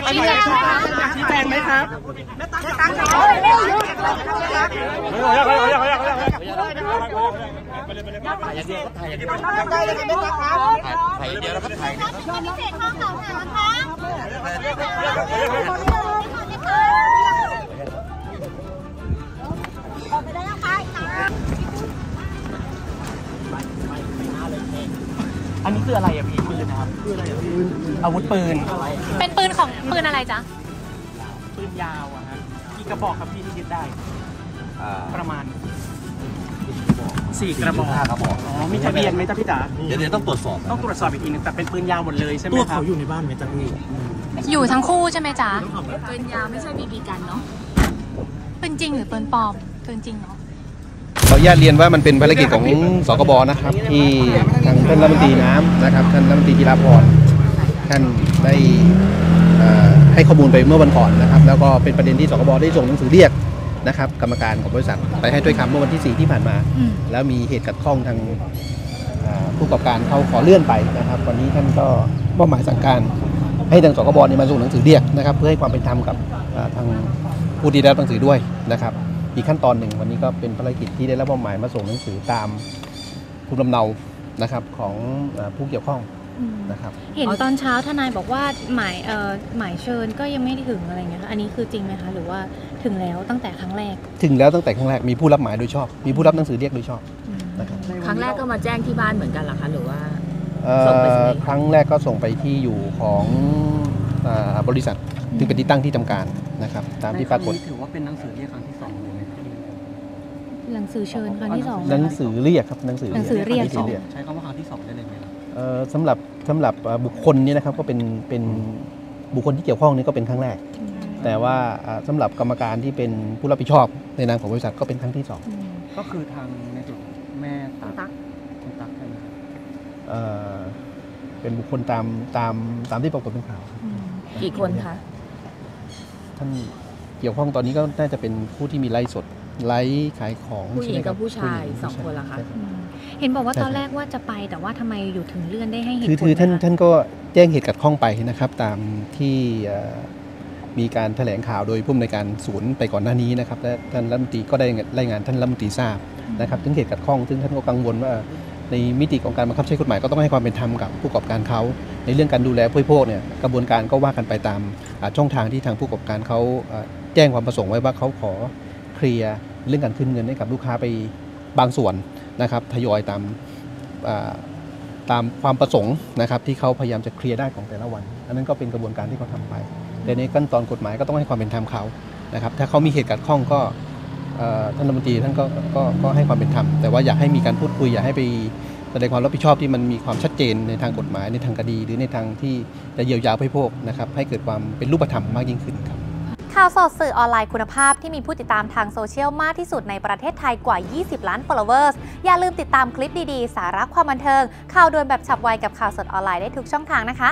งชี้แจงไหมครับชี้แจงไหมครับอันนี้คืออะไรอ่ะพี่ปืนนะครับอาวุธปืนเป็นปืนของปืนอะไรจ๊ะปืนยาวอะฮะกี่กระบอกครับพี่ที่ยึดได้ประมาณ4 กระบอก5 กระบอกอ๋อมีทะเบียนไหมจ๊ะพี่จ๋าเดี๋ยวต้องตรวจสอบอีกทีนึงแต่เป็นปืนยาวหมดเลยใช่ไหมครับเขาอยู่ในบ้านไหมจ๊ะพี่อยู่ทั้งคู่ใช่ไหมจ๊ะปืนยาวไม่ใช่บีบีกันเนาะปืนจริงหรือปืนปลอมปืนจริงเนาะขออนุญาตเรียนว่ามันเป็นภารกิจของสกบนะครับที่ทางท่านรัฐมนตรีน้ำนะครับท่านรัฐมนตรีธีรพรท่านได้ให้ข้อมูลไปเมื่อวันก่อนนะครับแล้วก็เป็นประเด็นที่สกบได้ส่งหนังสือเรียกนะครับกรรมการของบริษัทไปให้ถ้อยคำเมื่อวันที่4ที่ผ่านมาแล้วมีเหตุขัดข้องทางผู้ประกอบการเขาขอเลื่อนไปนะครับวันนี้ท่านก็มอบหมายสั่งการให้ทางสกบมาส่งหนังสือเรียกนะครับเพื่อให้ความเป็นธรรมกับทางผู้ที่ได้รับหนังสือด้วยนะครับอีกขั้นตอนหนึ่งวันนี้ก็เป็นภารกิจที่ได้รับมอบหมายมาส่งหนังสือตามภูมิลำเนานะครับของผู้เกี่ยวข้องนะครับเห็นตอนเช้าทนายบอกว่าหมายเชิญก็ยังไม่ถึงอะไรเงี้ยอันนี้คือจริงไหมคะหรือว่าถึงแล้วตั้งแต่ครั้งแรกมีผู้รับหมายโดยชอบมีผู้รับหนังสือเรียกโดยชอบนะครับครั้งแรกก็มาแจ้งที่บ้านเหมือนกันเหรอคะหรือว่าครั้งแรกก็ส่งไปที่อยู่ของบริษัทถึงเป็นที่ตั้งที่ทำการนะครับตามที่ปรากฏถือว่าเป็นหนังสือเรียกครั้งที่2เลยไหมครับหนังสือเชิญครั้งที่2หนังสือเรียกครับหนังสือเรียกใช้คำว่าครั้งที่2ได้เลยไหมครับสำหรับบุคคลนี้นะครับก็เป็นบุคคลที่เกี่ยวข้องนี้ก็เป็นครั้งแรกแต่ว่าสำหรับกรรมการที่เป็นผู้รับผิดชอบในนามของบริษัทก็เป็นครั้งที่2ก็คือทางในส่วนแม่ตั๊กใช่ไหมเป็นบุคคลตามที่ปรากฏเป็นข่าวกี่คนคะท่านเกี่ยวข้องตอนนี้ก็น่าจะเป็นผู้ที่มีไลฟ์สดไลฟ์ขายของผู้หญิงกับผู้ชาย2 คนละค่ะเห็นบอกว่าตอนแรกว่าจะไปแต่ว่าทำไมอยู่ถึงเลื่อนได้ให้เหตุผลคือท่านก็แจ้งเหตุขัดข้องไปนะครับตามที่มีการแถลงข่าวโดยผู้อำนวยการศูนย์ไปก่อนหน้านี้นะครับและท่านรัฐมนตรีก็ได้รายงานท่านรัฐมนตรีทราบนะครับถึงเหตุขัดข้องซึ่งท่านก็กังวลว่าในมิติของการบังคับใช้กฎหมายก็ต้องให้ความเป็นธรรมกับผู้ประกอบการเขาในเรื่องการดูแลผู้บริโภคเนี่ยกระบวนการก็ว่ากันไปตามช่องทางที่ทางผู้ประกอบการเขาแจ้งความประสงค์ไว้ว่าเขาขอเคลียร์เรื่องการคืนเงินให้กับลูกค้าไปบางส่วนนะครับทยอยตามความประสงค์นะครับที่เขาพยายามจะเคลียร์ได้ของแต่ละวันอันนั้นก็เป็นกระบวนการที่เขาทำไปแต่ในขั้นตอนกฎหมายก็ต้องให้ความเป็นธรรมเขานะครับถ้าเขามีเหตุขัดข้องก็ท่านรัฐมนตรีท่านก็ให้ความเป็นธรรมแต่ว่าอยากให้มีการพูดคุยอยากให้ไปแสดงความรับผิดชอบที่มันมีความชัดเจนในทางกฎหมายในทางคดีหรือในทางที่จะเยียวยาผู้พวกนะครับให้เกิดความเป็นรูปธรรมมากยิ่งขึ้นครับข่าวสดสื่อออนไลน์คุณภาพที่มีผู้ติดตามทางโซเชียลมากที่สุดในประเทศไทยกว่า20 ล้าน followers อย่าลืมติดตามคลิปดีๆสาระความบันเทิงข่าวด่วนแบบฉับไวกับข่าวสดออนไลน์ได้ทุกช่องทางนะคะ